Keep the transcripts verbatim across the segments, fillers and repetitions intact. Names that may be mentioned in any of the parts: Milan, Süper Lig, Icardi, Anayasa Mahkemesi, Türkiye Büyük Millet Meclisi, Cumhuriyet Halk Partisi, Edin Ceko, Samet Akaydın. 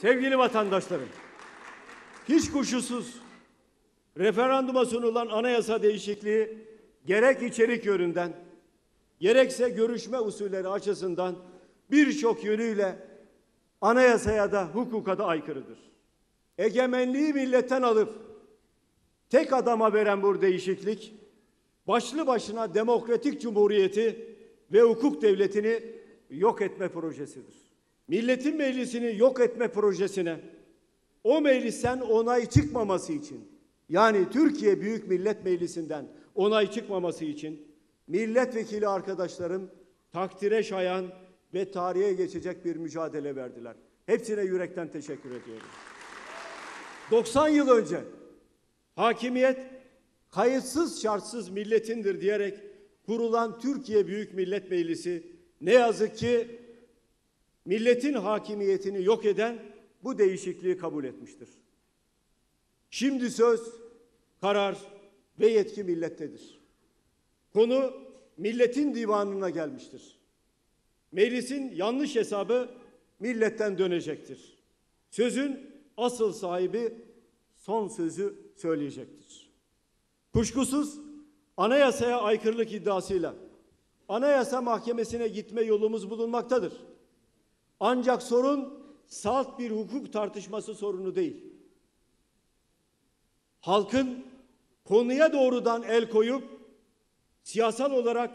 Sevgili vatandaşlarım, hiç kuşkusuz referanduma sunulan anayasa değişikliği gerek içerik yönünden, gerekse görüşme usulleri açısından birçok yönüyle anayasaya da hukuka da aykırıdır. Egemenliği milletten alıp tek adama veren bu değişiklik, başlı başına demokratik cumhuriyeti ve hukuk devletini yok etme projesidir. Milletin meclisini yok etme projesine, o meclisten onay çıkmaması için, yani Türkiye Büyük Millet Meclisi'nden onay çıkmaması için milletvekili arkadaşlarım takdire şayan ve tarihe geçecek bir mücadele verdiler. Hepsine yürekten teşekkür ediyorum. doksan yıl önce hakimiyet kayıtsız şartsız milletindir diyerek kurulan Türkiye Büyük Millet Meclisi ne yazık ki milletin hakimiyetini yok eden bu değişikliği kabul etmiştir. Şimdi söz, karar ve yetki millettedir. Konu milletin divanına gelmiştir. Meclisin yanlış hesabı milletten dönecektir. Sözün asıl sahibi son sözü söyleyecektir. Kuşkusuz anayasaya aykırılık iddiasıyla Anayasa Mahkemesi'ne gitme yolumuz bulunmaktadır. Ancak sorun salt bir hukuk tartışması sorunu değil. Halkın konuya doğrudan el koyup siyasal olarak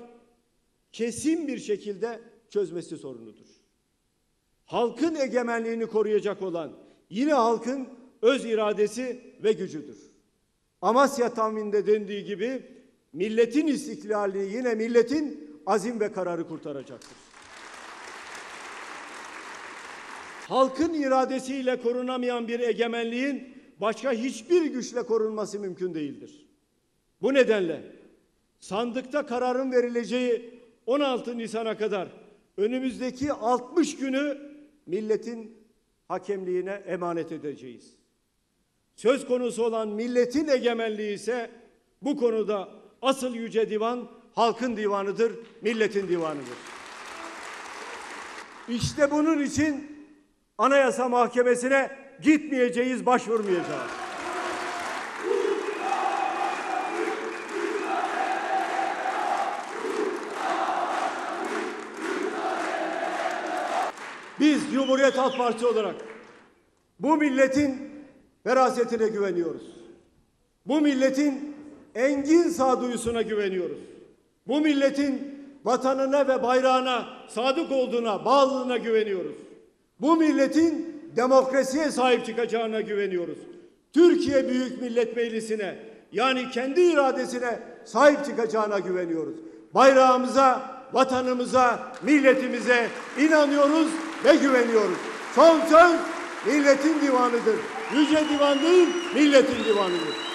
kesin bir şekilde çözmesi sorunudur. Halkın egemenliğini koruyacak olan yine halkın öz iradesi ve gücüdür. Amasya Tamim'de dendiği gibi milletin istiklalliği yine milletin azim ve kararı kurtaracaktır. Halkın iradesiyle korunamayan bir egemenliğin başka hiçbir güçle korunması mümkün değildir. Bu nedenle sandıkta kararın verileceği on altı Nisan'a kadar önümüzdeki altmış günü milletin hakemliğine emanet edeceğiz. Söz konusu olan milletin egemenliği ise bu konuda asıl yüce divan halkın divanıdır, milletin divanıdır. İşte bunun için Anayasa Mahkemesi'ne gitmeyeceğiz, başvurmayacağız. Biz Cumhuriyet Halk Partisi olarak bu milletin ferasetine güveniyoruz. Bu milletin engin sağduyusuna güveniyoruz. Bu milletin vatanına ve bayrağına sadık olduğuna, bağlılığına güveniyoruz. Bu milletin demokrasiye sahip çıkacağına güveniyoruz. Türkiye Büyük Millet Meclisi'ne, yani kendi iradesine sahip çıkacağına güveniyoruz. Bayrağımıza, vatanımıza, milletimize inanıyoruz ve güveniyoruz. Son söz milletin divanıdır. Yüce divan değil, milletin divanıdır.